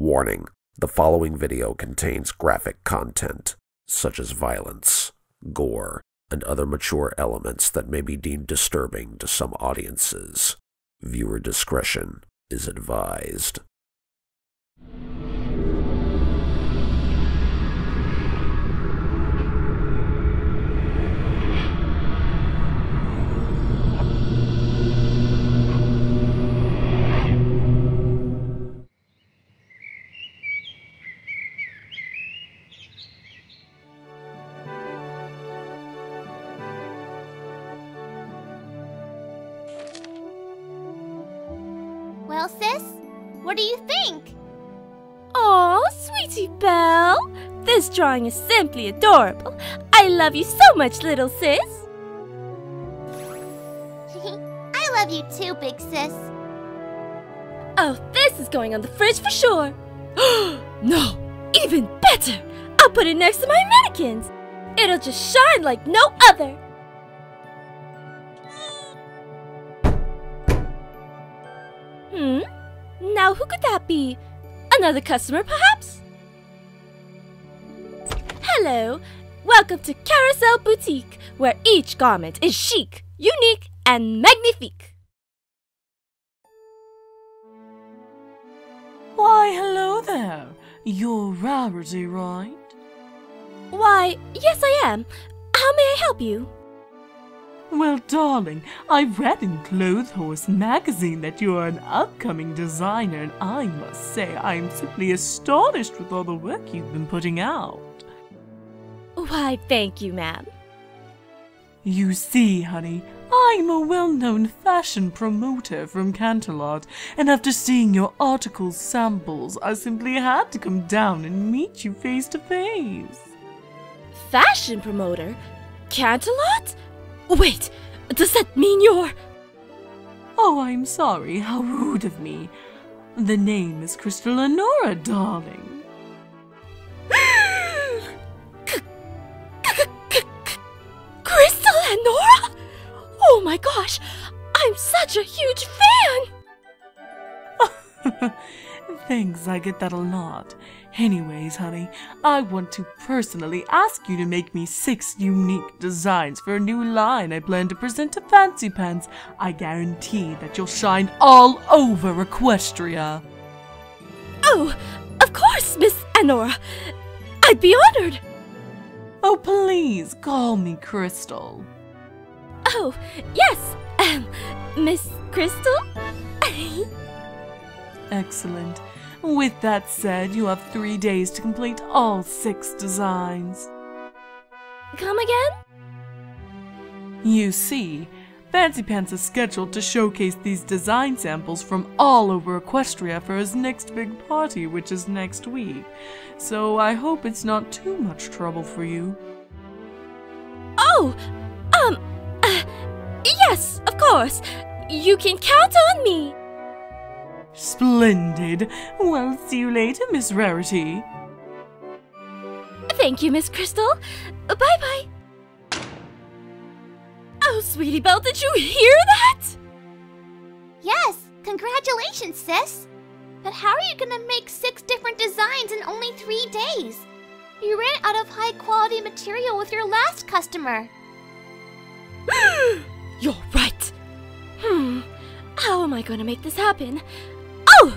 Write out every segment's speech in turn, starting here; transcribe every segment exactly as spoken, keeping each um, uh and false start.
Warning, the following video contains graphic content, such as violence, gore, and other mature elements that may be deemed disturbing to some audiences. Viewer discretion is advised. Well, sis, what do you think? Oh, Sweetie Belle, this drawing is simply adorable. I love you so much, little sis. I love you too, big sis. Oh, this is going on the fridge for sure. No, even better. I'll put it next to my mannequins. It'll just shine like no other. Hmm? Now who could that be? Another customer, perhaps? Hello! Welcome to Carousel Boutique, where each garment is chic, unique, and magnifique. Why, hello there. You're Rarity, right? Why, yes I am. How may I help you? Well, darling, I read in Clothes Horse magazine that you are an upcoming designer, and I must say I am simply astonished with all the work you've been putting out. Why, thank you, ma'am. You see, honey, I'm a well-known fashion promoter from Canterlot, and after seeing your article samples, I simply had to come down and meet you face to face. Fashion promoter? Canterlot? Wait, does that mean you're... Oh, I'm sorry, how rude of me. The name is Crystal Honora, darling. Crystal Honora? Oh my gosh, I'm such a huge fan! Thanks, I get that a lot. Anyways, honey, I want to personally ask you to make me six unique designs for a new line I plan to present to Fancy Pants. I guarantee that you'll shine all over Equestria. Oh, of course, Miss Honora. I'd be honored. Oh, please, call me Crystal. Oh, yes, um, Miss Crystal? Excellent. With that said, you have three days to complete all six designs. Come again? You see, Fancy Pants is scheduled to showcase these design samples from all over Equestria for his next big party, which is next week. So I hope it's not too much trouble for you. Oh, um, uh, yes, of course. You can count on me. Splendid! Well, see you later, Miss Rarity. Thank you, Miss Crystal. Bye-bye. Oh, Sweetie Belle, did you hear that? Yes, congratulations, sis. But how are you gonna make six different designs in only three days? You ran out of high-quality material with your last customer. You're right. Hmm, how am I gonna make this happen? Oh,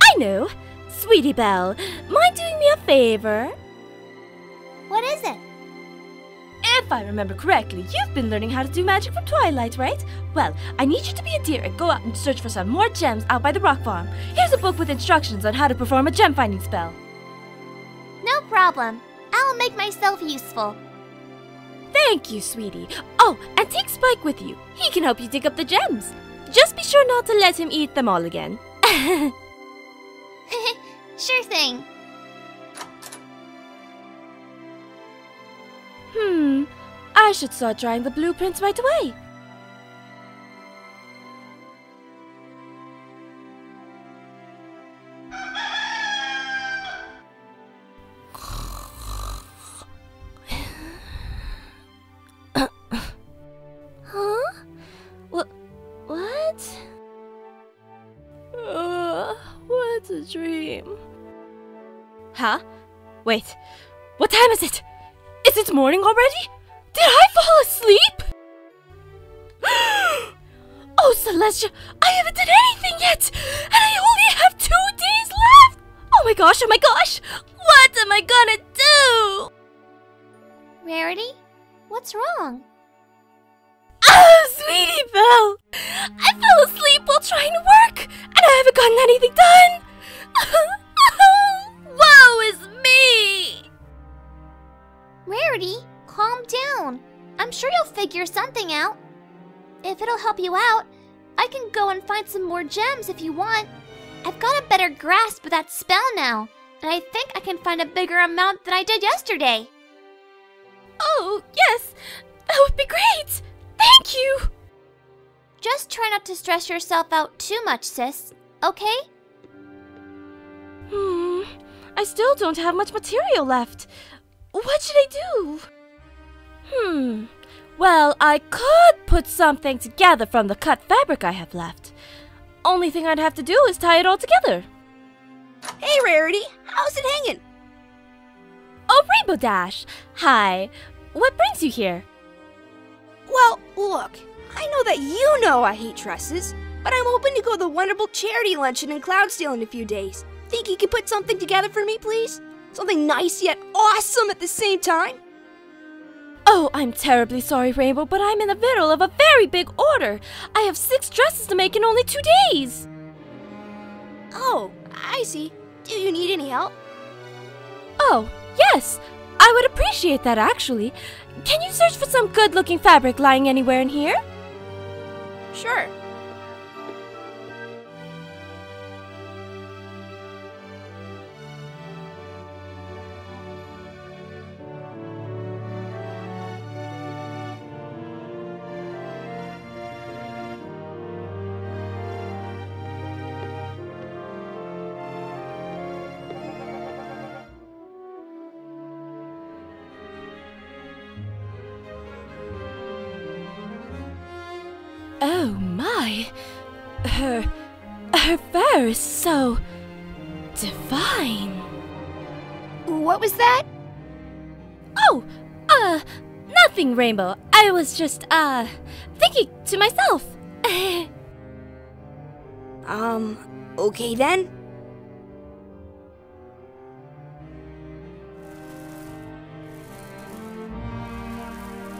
I know! Sweetie Belle, mind doing me a favor? What is it? If I remember correctly, you've been learning how to do magic from Twilight, right? Well, I need you to be a deer and go out and search for some more gems out by the rock farm. Here's a book with instructions on how to perform a gem-finding spell. No problem. I'll make myself useful. Thank you, sweetie. Oh, and take Spike with you. He can help you dig up the gems. Just be sure not to let him eat them all again. Sure thing. Hmm, I should start drawing the blueprints right away. What a dream. Huh? Wait, what time is it? Is it morning already? Did I fall asleep? Oh, Celestia, I haven't done anything yet, and I only have two days left! Oh my gosh, oh my gosh! What am I gonna do? Rarity, what's wrong? Oh, Sweetie Belle! I fell asleep while trying to work, and I haven't gotten anything done! Woe is me! Rarity, calm down. I'm sure you'll figure something out. If it'll help you out, I can go and find some more gems if you want. I've got a better grasp of that spell now, and I think I can find a bigger amount than I did yesterday. Oh, yes, that would be great! Thank you! Just try not to stress yourself out too much, sis, okay? Hmm, I still don't have much material left. What should I do? Hmm, well, I could put something together from the cut fabric I have left. Only thing I'd have to do is tie it all together. Hey, Rarity, how's it hanging? Oh, Rainbow Dash, hi. What brings you here? Well, look, I know that you know I hate dresses, but I'm hoping to go to the wonderful charity luncheon in Cloudsdale in a few days. Think you could put something together for me, please? Something nice yet awesome at the same time? Oh, I'm terribly sorry, Rainbow, but I'm in the middle of a very big order. I have six dresses to make in only two days. Oh, I see. Do you need any help? Oh, yes. I would appreciate that, actually. Can you search for some good-looking fabric lying anywhere in here? Sure. Oh my, her, her fur is so divine. What was that? Oh, uh, nothing, Rainbow. I was just, uh, thinking to myself. um, okay then.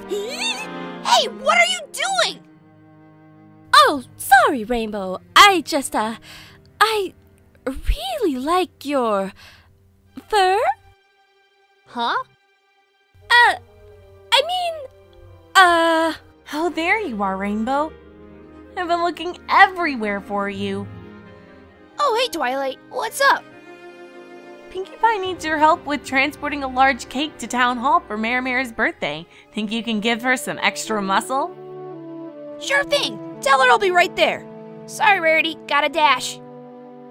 Hey, what are you doing? Oh, sorry, Rainbow. I just, uh, I really like your fur. Huh? Uh, I mean, uh... Oh, there you are, Rainbow. I've been looking everywhere for you. Oh, hey, Twilight. What's up? Pinkie Pie needs your help with transporting a large cake to Town Hall for Mare Mare's birthday. Think you can give her some extra muscle? Sure thing. Tell her I'll be right there. Sorry, Rarity, gotta dash.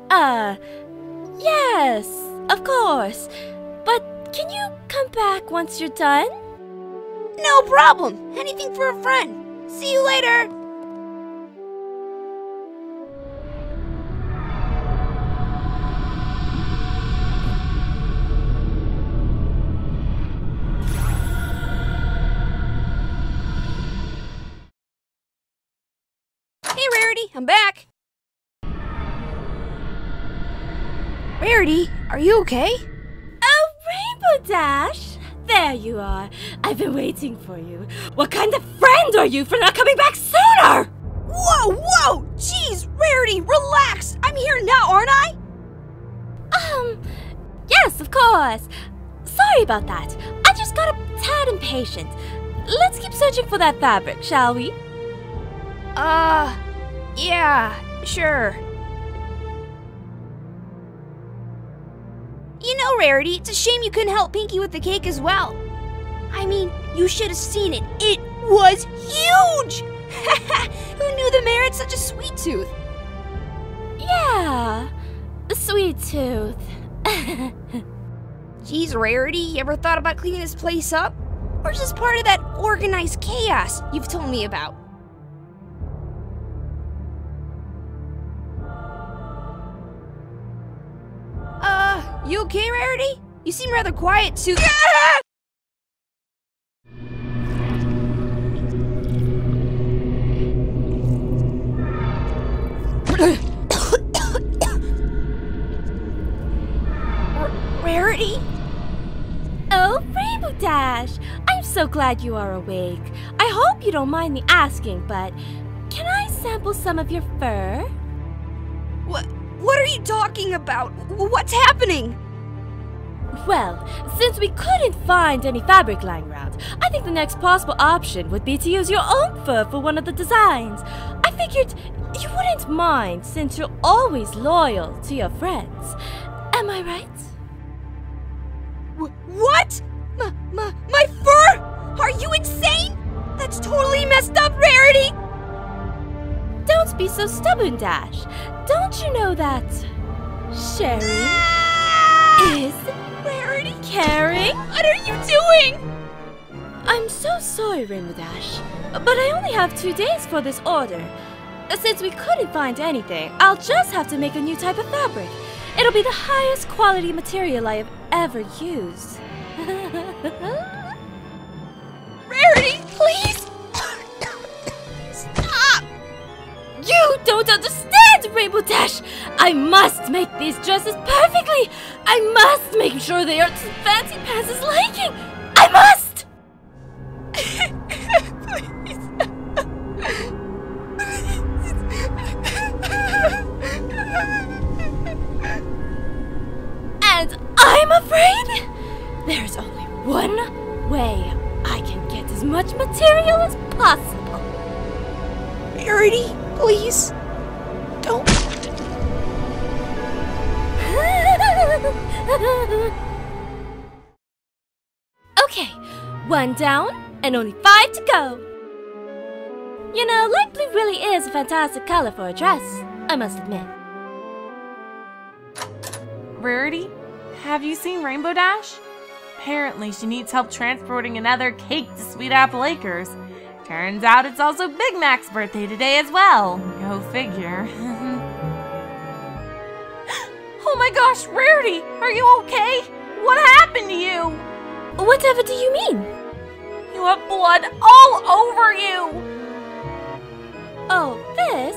Uh, yes, of course. But can you come back once you're done? No problem. Anything for a friend. See you later. I'm back! Rarity, are you okay? Oh, Rainbow Dash! There you are. I've been waiting for you. What kind of friend are you for not coming back sooner? Whoa, whoa! Jeez, Rarity, relax! I'm here now, aren't I? Um, yes, of course. Sorry about that. I just got a tad impatient. Let's keep searching for that fabric, shall we? Uh... Yeah, sure. You know, Rarity, it's a shame you couldn't help Pinkie with the cake as well. I mean, you should have seen it. It was huge! Who knew the mare had such a sweet tooth? Yeah, a sweet tooth. Geez, Rarity, you ever thought about cleaning this place up? Or is this part of that organized chaos you've told me about? You okay, Rarity? You seem rather quiet too. Yeah! Rarity? Oh, Rainbow Dash! I'm so glad you are awake. I hope you don't mind me asking, but can I sample some of your fur? What? What are you talking about? What's happening? Well, since we couldn't find any fabric lying around, I think the next possible option would be to use your own fur for one of the designs. I figured you wouldn't mind since you're always loyal to your friends. Am I right? W what? My, my, my fur? Are you insane? That's totally messed up, Rarity! Don't be so stubborn, Dash. Don't you know that sharing ah! is Rarity caring? What are you doing? I'm so sorry, Rainbow Dash, but I only have two days for this order. Since we couldn't find anything, I'll just have to make a new type of fabric. It'll be the highest quality material I have ever used. Rarity, please! Stop! You don't understand, Rainbow Dash! I must make these dresses perfectly! I must make sure they are to Fancy Pants' liking! I must! Please... And I'm afraid there's only one way I can get as much material as possible. Rarity, please, don't. Okay, one down and only five to go. You know, light blue really is a fantastic color for a dress, I must admit. Rarity? Have you seen Rainbow Dash? Apparently she needs help transporting another cake to Sweet Apple Acres. Turns out it's also Big Mac's birthday today as well. Go figure. Oh my gosh, Rarity! Are you okay? What happened to you? Whatever do you mean? You have blood all over you! Oh, this?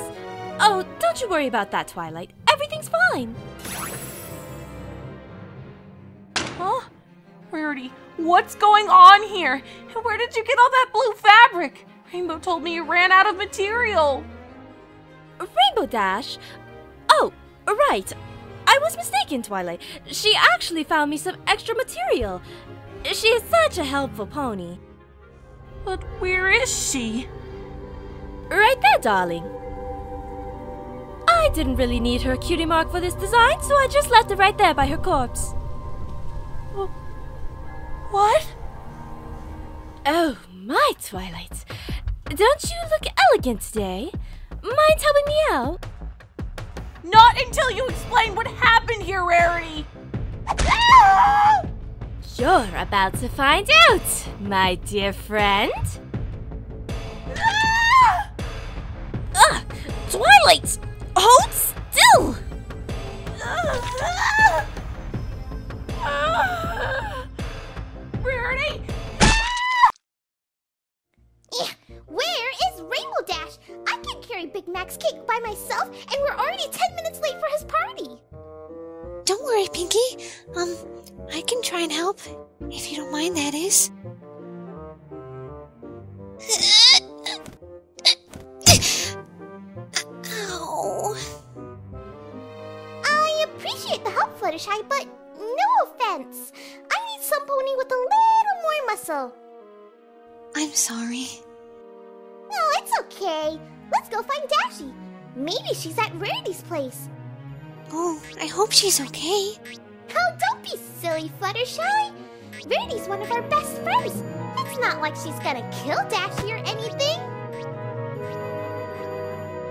Oh, don't you worry about that, Twilight. Everything's fine. Huh? Rarity, what's going on here? Where did you get all that blue fabric? Rainbow told me you ran out of material. Rainbow Dash? Oh, right. I was mistaken, Twilight. She actually found me some extra material. She is such a helpful pony. But where is she? Right there, darling. I didn't really need her cutie mark for this design, so I just left it right there by her corpse. What? Oh, my Twilight. Don't you look elegant today? Mind helping me out? Not until you explain what happened here, Rarity! Ah! You're about to find out, my dear friend. Ah! Ugh, Twilight, hold still! Ah! Ah! Rarity! Yeah, where is Rainbow Dash? I can't carry Big Mac's cake by myself, and we're already ten minutes late for his party. Don't worry, Pinkie. Um, I can try and help, if you don't mind, that is. Ow. I appreciate the help, Fluttershy, but no offense. Some pony with a little more muscle. I'm sorry. No, it's okay. Let's go find Dashie. Maybe she's at Rarity's place. Oh, I hope she's okay. Oh, don't be silly, Fluttershy. Rarity's one of our best friends. It's not like she's gonna kill Dashie or anything.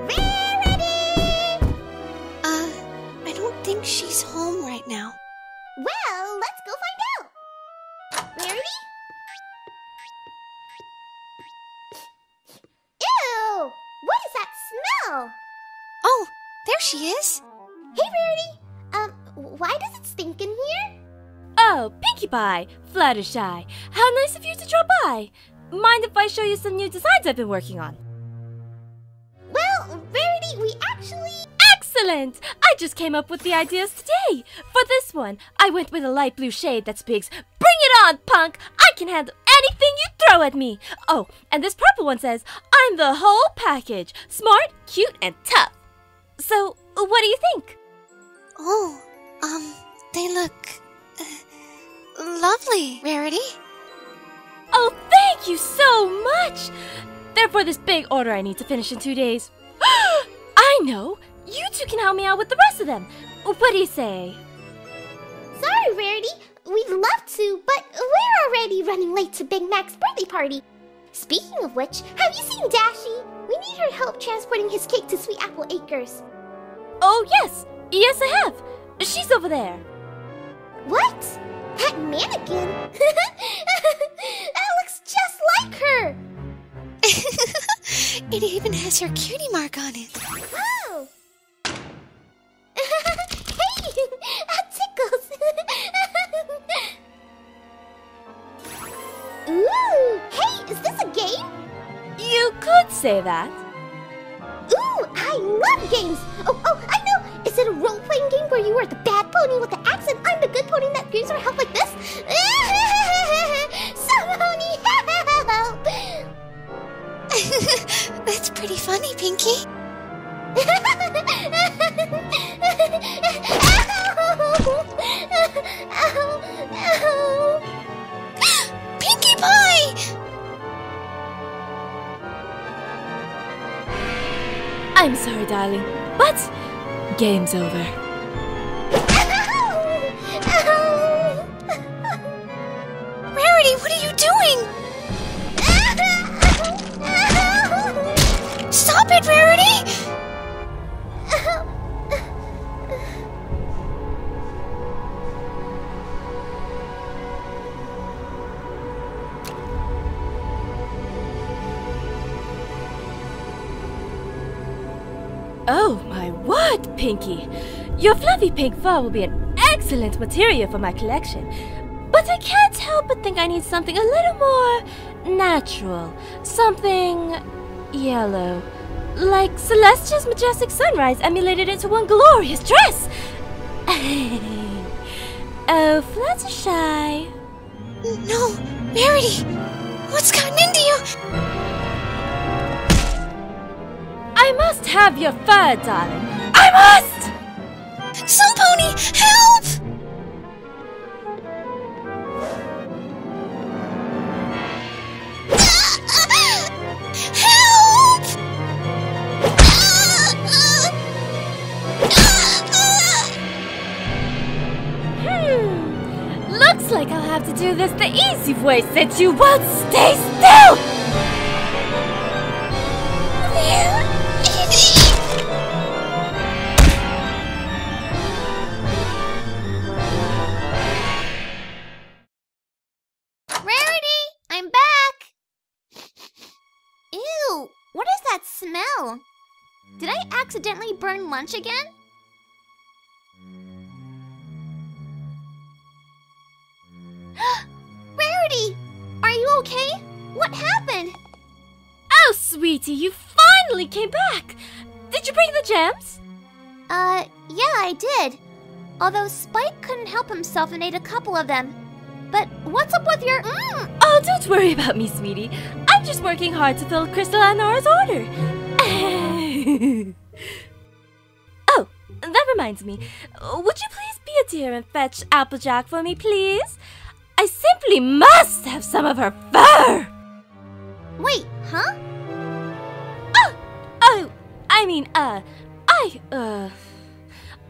Rarity! Uh, I don't think she's home right now. Well, let's go find out. Rarity? Ew! What is that smell? Oh, there she is. Hey, Rarity. Um, why does it stink in here? Oh, Pinkie Pie, Fluttershy, how nice of you to drop by. Mind if I show you some new designs I've been working on? Well, Rarity, we actually... Excellent! I just came up with the ideas today. For this one, I went with a light blue shade that speaks, "Bring it on, punk! I can handle anything you throw at me!" Oh, and this purple one says, "I'm the whole package, smart, cute, and tough." So, what do you think? Oh, um, they look... Uh, lovely, Rarity. Oh, thank you so much! Therefore, this big order I need to finish in two days. I know! You two can help me out with the rest of them. What do you say? Sorry, Rarity. We'd love to, but we're already running late to Big Mac's birthday party. Speaking of which, have you seen Dashy? We need her help transporting his cake to Sweet Apple Acres. Oh, yes. Yes, I have. She's over there. What? That mannequin? That looks just like her. It even has her cutie mark on it. Wow! Hey! That tickles! Ooh! Hey, is this a game? You could say that. Ooh! I love games! Oh, oh, I know! Is it a role-playing game where you are the bad pony with the axe and I'm the good pony that gives her help like this? Somebody help! That's pretty funny, Pinkie. Ow! Ow! Ow! Pinkie Pie! I'm sorry, darling, but game's over. Ow! Ow! Rarity, what are you doing? Stop it, Rarity! Oh my word, Pinkie! Your fluffy pink fur will be an excellent material for my collection. But I can't help but think I need something a little more natural. Something... yellow, like Celestia's majestic sunrise emulated into one glorious dress. Oh, Fluttershy. No, Rarity, what's gotten into you? I must have your fur, darling. I must! Some pony, help! Like I'll have to do this the easy way since you won't stay still! Rarity! I'm back! Ew! What is that smell? Did I accidentally burn lunch again? Rarity! Are you okay? What happened? Oh, sweetie, you finally came back! Did you bring the gems? Uh, yeah, I did. Although Spike couldn't help himself and ate a couple of them. But what's up with your... Mm? Oh, don't worry about me, sweetie. I'm just working hard to fill Crystal Honora's order. Oh, that reminds me. Would you please be a dear and fetch Applejack for me, please? I simply must have some of her fur! Wait, huh? Oh! Oh! I mean, uh, I, uh...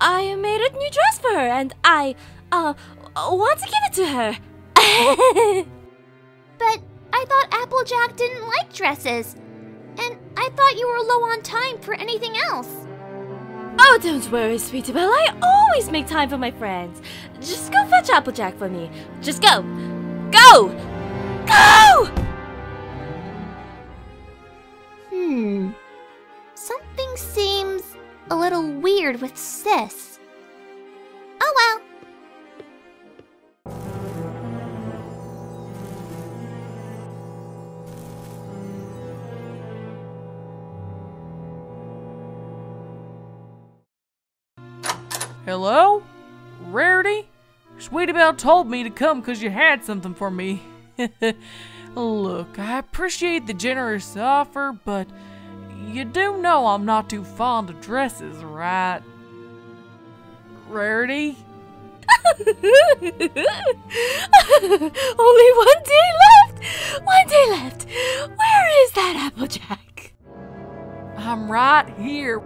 I made a new dress for her and I, uh, want to give it to her. But I thought Applejack didn't like dresses. And I thought you were low on time for anything else. Oh, don't worry, Sweetie Belle. I always make time for my friends. Just go fetch Applejack for me. Just go. Go! Go! Hmm. Something seems a little weird with Sis. Oh well. Hello? Rarity? Sweetie Belle told me to come because you had something for me. Look, I appreciate the generous offer, but you do know I'm not too fond of dresses, right? Rarity? Only one day left! One day left! Where is that Applejack? I'm right here.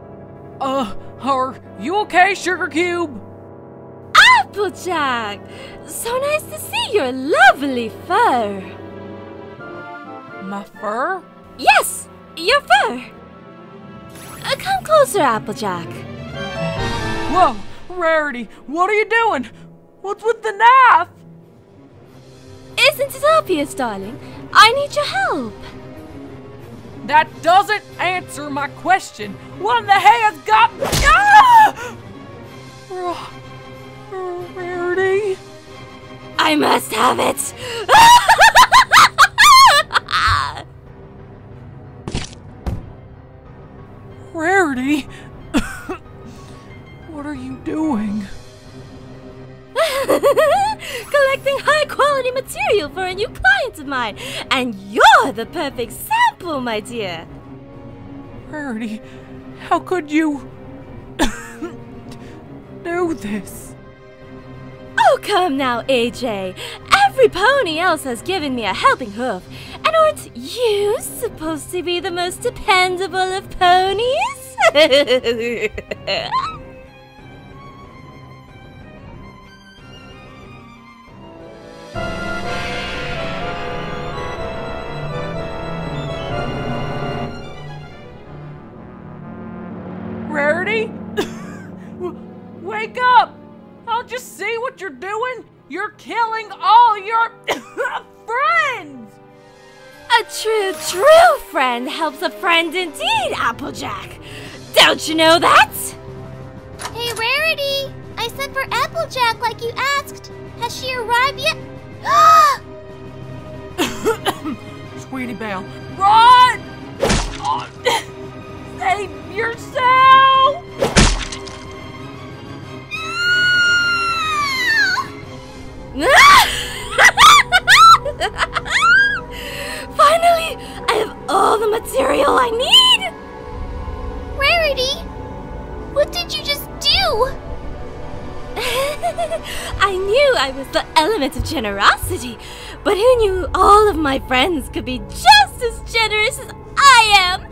Uh, are you okay, Sugar Cube? Applejack! So nice to see your lovely fur. My fur? Yes, your fur. Uh, come closer, Applejack. Whoa, Rarity, what are you doing? What's with the knife? Isn't it obvious, darling? I need your help. That doesn't answer my question. What in the hell has got... Ah! Rarity? I must have it. Rarity? What are you doing? Collecting high quality material for a new client of mine, and you're the perfect sample, my dear. Rarity, how could you do this? Oh, come now, A J. Every pony else has given me a helping hoof, and aren't you supposed to be the most dependable of ponies? Rarity? Wake up! I'll just see what you're doing! You're killing all your friends! A true, true friend helps a friend indeed, Applejack! Don't you know that? Hey, Rarity! I sent for Applejack like you asked! Has she arrived yet? Sweetie Belle, run! Oh, save yourself! Finally, I have all the material I need! Rarity, what did you just do? I knew I was the element of generosity, but who knew all of my friends could be just as generous as I am?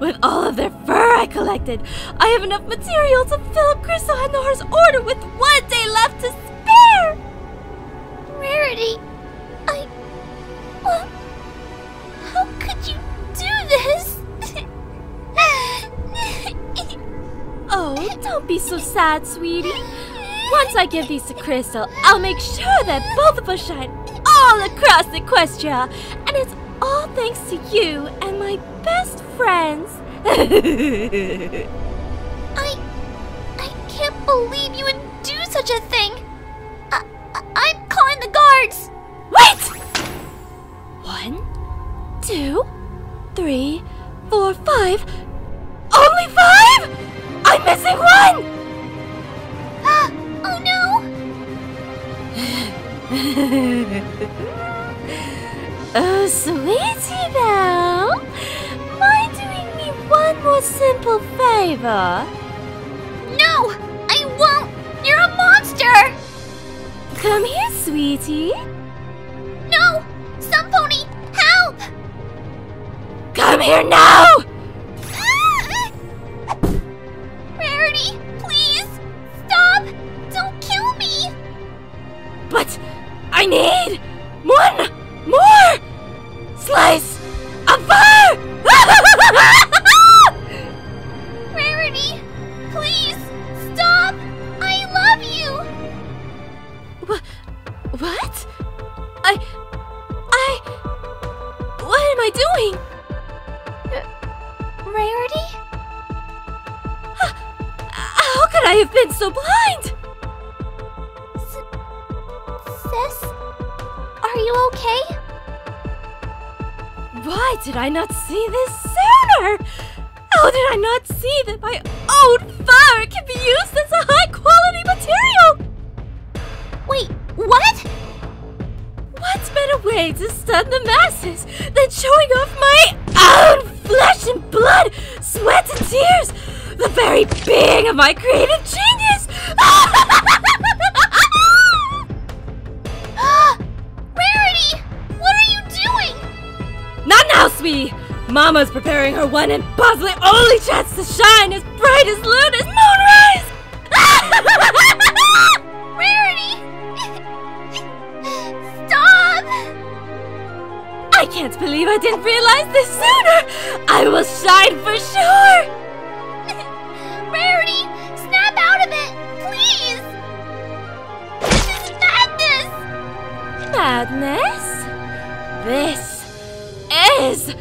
With all of their fur I collected, I have enough material to fill up Crystal Honora's order with one day left to spare! Rarity, I... Well, how could you do this? Oh, don't be so sad, sweetie. Once I give these to Crystal, I'll make sure that both of us shine all across Equestria, and it's all thanks to you and my best friends. I... I can't believe you would do such a thing! I, I, I'm calling the guards! Wait! One, two, three, four, five... Only five?! I'm missing one! Oh no! Oh, Sweetie Belle! Mind doing me one more simple favor? No! I won't! You're a monster! Come here, sweetie. No! Some pony, help! Come here now! Ah! Rarity, please! Stop! Don't kill me! But I need one more slice of fur! Rarity, please, stop! I love you! What? What? I... I... What am I doing? Uh, Rarity? How, how could I have been so blind? S- sis? Are you okay? Why did I not see this sooner? How did I not see that my own fur can be used as a high-quality material? Wait, what? What's better way to stun the masses than showing off my own flesh and blood, sweat and tears? The very being of my creative genius! Rarity! What are you doing? Not now, sweetie! Mama's preparing her one and possibly only chance to shine as bright as loon as moonrise! Rarity! Stop! I can't believe I didn't realize this sooner! I will shine for sure! Rarity, snap out of it, please! This is madness! Madness? This is...